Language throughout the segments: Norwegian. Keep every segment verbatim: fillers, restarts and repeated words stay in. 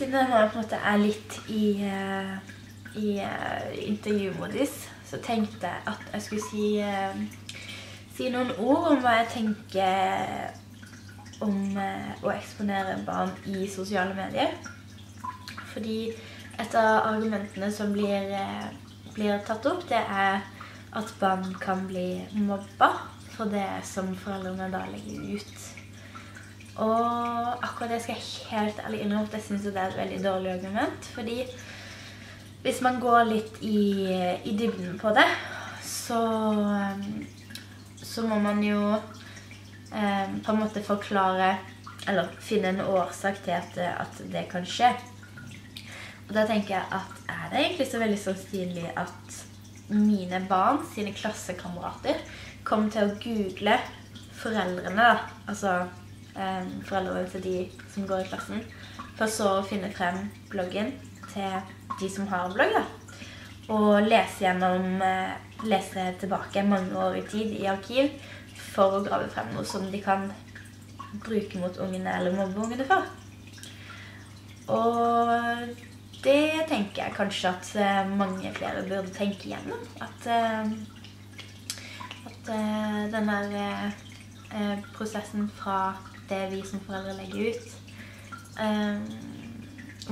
Siden jeg på en måte er litt i, i intervjumodus, så tenkte jeg at jeg skulle si, si noen ord om hva jeg tenker om å eksponere barn i sosiale medier. Fordi et av argumentene som blir, blir tatt opp, det er at barn kan bli mobba for det som foreldrene da legger ut. Og akkurat det skal jeg helt ærlig innrømme at jeg synes det er et veldig dårlig argument. Fordi hvis man går litt i, i dybden på det, så, så må man jo eh, på en måte forklare, eller finne en årsak til at, at det kan skje. Og da tenker jeg at er det egentlig så veldig sannsynlig at mine barn, sine klassekamerater, kommer til å google foreldrene, altså foreldrene til de som går i klassen, for så å finne frem bloggen til de som har en blogg, da. Og lese gjennom, lese tilbake mange år i tid i arkiv for å grave frem noe som de kan bruke mot ungene eller mobbe ungene for. Og det tenker jeg kanskje at mange flere burde tenke gjennom. At, at den der prosessen fra det vi som foreldre legger ut, um,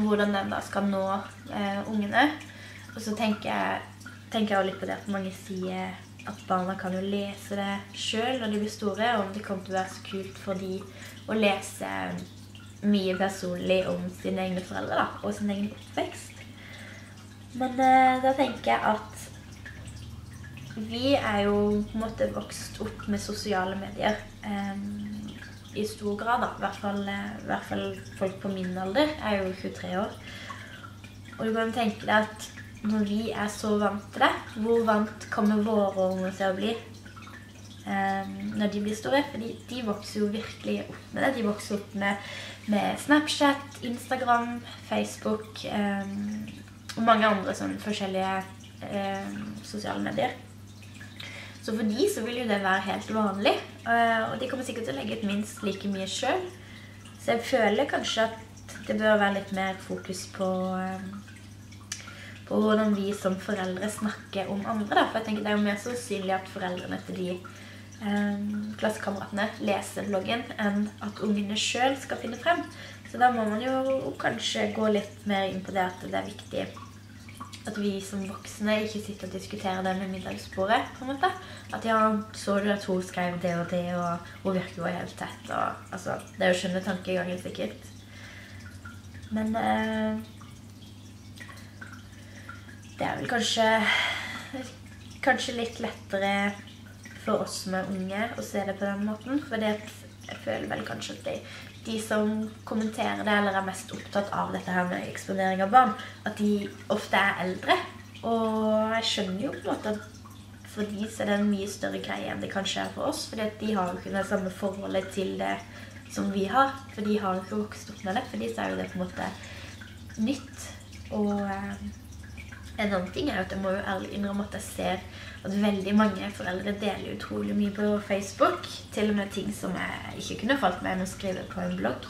hvordan den da skal nå uh, ungene. Og så tenker jeg, tenker jeg også litt på det at mange sier at barna kan jo lese det selv når de blir store, og om det kommer til å være så kult for de å lese mye personlig om sine egne foreldre da, og sin egen oppvekst. Men uh, da tenker jeg at vi er jo på en måte vokst opp med sosiale medier um, i stor grad da, i hvert fall, i hvert fall folk på min alder, jeg er jo tjuetre år. Og du kan tenke deg at når vi er så vant til det, hvor vant kommer våre unger til å bli um, når de blir store? Fordi de vokser jo virkelig opp med det, de vokser opp med, med Snapchat, Instagram, Facebook um, og mange andre sånne forskjellige um, sosiale medier. Så for de så vil jo det være helt vanlig, og de kommer sikkert til å legge ut minst like mye selv. Så jeg føler kanskje at det bør være litt mer fokus på, på hvordan vi som foreldre snakker om andre. Da. For jeg tenker det er jo mer sannsynlig at foreldrene til de um, klassekameratene leser bloggen enn at ungene selv skal finne frem. Så da må man jo kanskje gå litt mer inn på det at det er viktig at vi som voksne ikke sitter og diskuterer det med middagsbordet, på en måte. At ja, så du at hun skrev det og det, og hun virker jo helt tett, og altså, det er jo skjønne tankegangen sikkert. Men eh, det er vel kanskje, kanskje litt lettere for oss som er unge å se det på den måten, for det, jeg føler vel kanskje at det de som kommenterer det, eller er mest opptatt av dette her med eksponering av barn, at de ofte er eldre. Og jeg skjønner jo på en måte at for de så er det en mye større greie enn det kanskje er for oss, fordi at de har jo ikke det samme forholdet til det som vi har, for de har jo ikke vokst opp med det, for de så er jo det på en måte nytt. Og en annen ting er at jeg må jo ærlig innrømme at jeg ser at veldig mange foreldre deler utrolig mye på Facebook, til og med ting som jeg ikke kunne falt meg med å skrive på en blogg.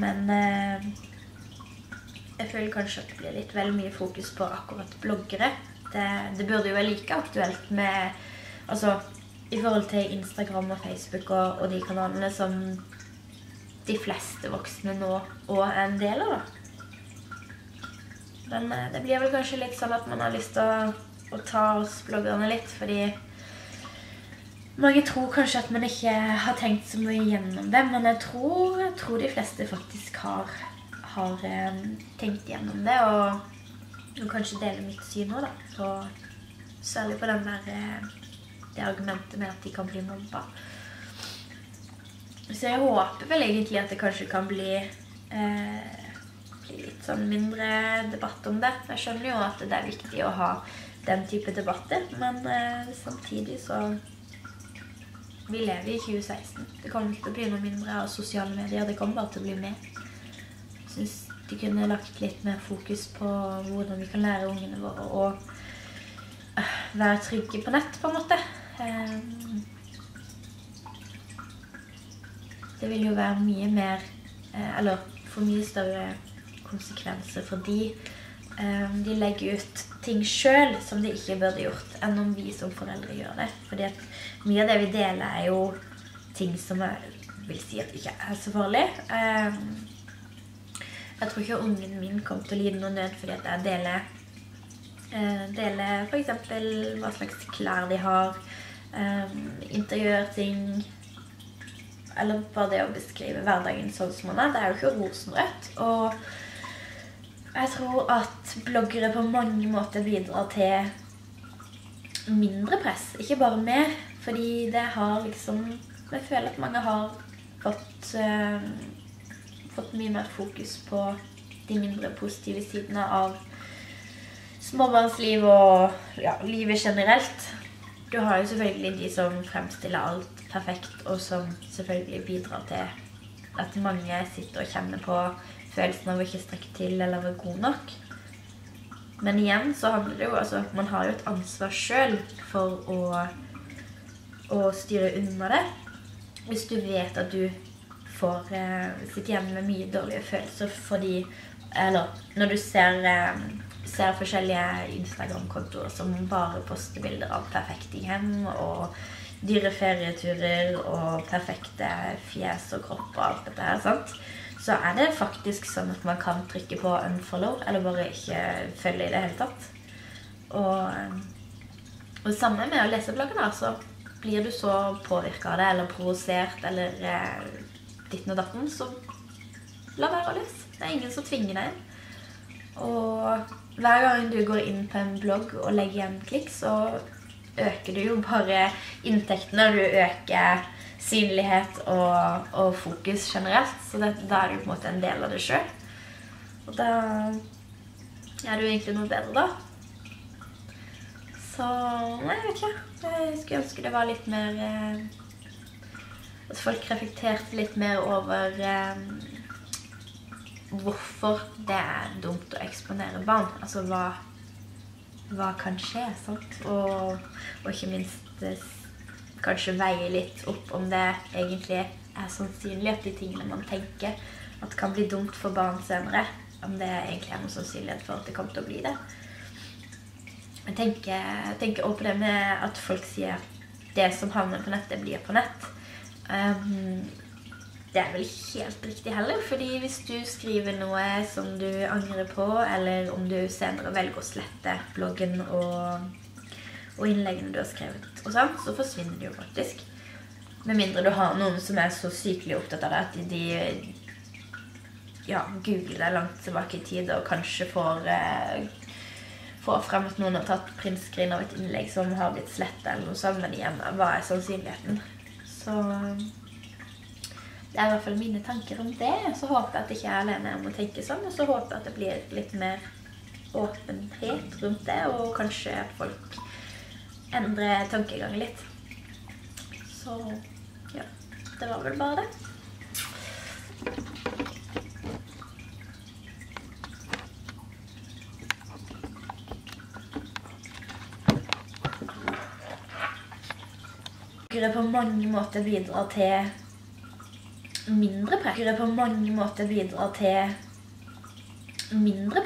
Men eh, jeg føler kanskje at det blir litt vel mye fokus på akkurat bloggere. Det, det burde jo være like aktuelt med, altså, i forhold til Instagram og Facebook og, og de kanalene som de fleste voksne nå og er en del av, da. Men eh, det blir vel kanskje litt sånn at man har lyst til å og ta oss bloggerne litt, fordi mange tror kanskje at man ikke har tenkt så mye gjennom det, men jeg tror, jeg tror de fleste faktisk har, har tenkt gjennom det, og, og kanskje dele mitt syn nå da, på, særlig på den der, det argumentet med at de kan bli mobba. Så jeg håper vel egentlig at det kanskje kan bli eh, litt sånn mindre debatt om det. Jeg skjønner jo at det er viktig å ha den type debatter, men eh, samtidig så vi lever i tjue seksten. Det kommer ikke til å bli noe mindre av sosiale medier, det kommer bare til å bli med. Jeg synes de kunne lagt litt mer fokus på hvordan vi kan lære ungene våre å uh, være trygge på nett, på en måte. Um, det vil jo være mye mer, uh, eller får mye større konsekvenser for de. De legger ut ting selv som de ikke burde gjort, enn om vi som foreldre gjør det. Fordi at mye av det vi deler er jo ting som er, vil si at ikke er helsefarlig. Jeg tror ikke ungen min kom til å lide noe nød fordi at jeg deler, deler for eksempel hva slags klær de har, interiørting, eller bare det å beskrive hverdagen sånn som man er. Det er jo ikke rosenrødt, og jeg tror at bloggere på mange måter bidrar til mindre press, ikke bare mer, fordi det har liksom, jeg føler at mange har fått, øh, fått mye mer fokus på de mindre positive sidene av småbarnsliv og ja, livet generelt. Du har jo selvfølgelig de som fremstiller alt perfekt, og som selvfølgelig bidrar til at mange sitter og kjenner på følelsen av å ikke strekke til eller være god nok. Men igjen så handler det jo, altså, man har jo et ansvar selv for å, å styre unna det. Hvis du vet at du får eh, sitte hjemme med mye dårlige følelser fordi, eller når du ser eh, ser forskjellige Instagram-kontoer som bare poster bilder av perfekte hjem og dyre ferieturer og perfekte fjes og kropp og alt dette her, sant? Så er det faktisk sånn at man kan trykke på unfollow, eller bare ikke følge i det hele tatt. Og, og sammen med å lese bloggen her, så blir du så påvirket av det, eller provosert, eller eh, ditten og datten, så la være å lese. Det er ingen som tvinger deg. Og hver gang du går inn på en blogg og legger igjen klikk, så øker du jo bare inntektene, og du øker synlighet og, og fokus generelt. Så det, da er du på en måte en del av det selv. Og da er du egentlig noe bedre da. Så nei, jeg vet ikke. Jeg skulle ønske det var litt mer, eh, at folk reflekterte litt mer over eh, hvorfor det er dumt å eksponere barn. Altså, hva, hva kan skje, sant? Og, og ikke minst kanskje veie litt opp om det egentlig er sannsynlig at de tingene man tenker at kan bli dumt for barn senere, om det egentlig er noen sannsynlighet for at det kommer til å bli det. Jeg tenker, jeg tenker også på det med at folk sier at det som havner på nettet blir på nett. Um, Det er vel ikke helt riktig heller, fordi hvis du skriver noe som du angrer på, eller om du senere velger å slette bloggen og, og innleggene du har skrevet og sånn, så forsvinner det jo faktisk. Med mindre du har noen som er så sykelig opptatt av det at de, de ja, googler deg langt tilbake i tid og kanskje får, eh, får frem at noen har tatt printscreen av et innlegg som har blitt slettet eller noe sånt, men igjen, hva er sannsynligheten? Så det er i hvert fall mine tanker om det. Så håper jeg at jeg ikke er alene om å tenke sånn, og så håper jeg at det blir litt mer åpenhet rundt det, og kanskje at folk endrer tankegangen litt. Så ja, det var vel bare det. Bloggere på mange måter bidrar til mindre press. Bloggere på mange måter bidrar til mindre press.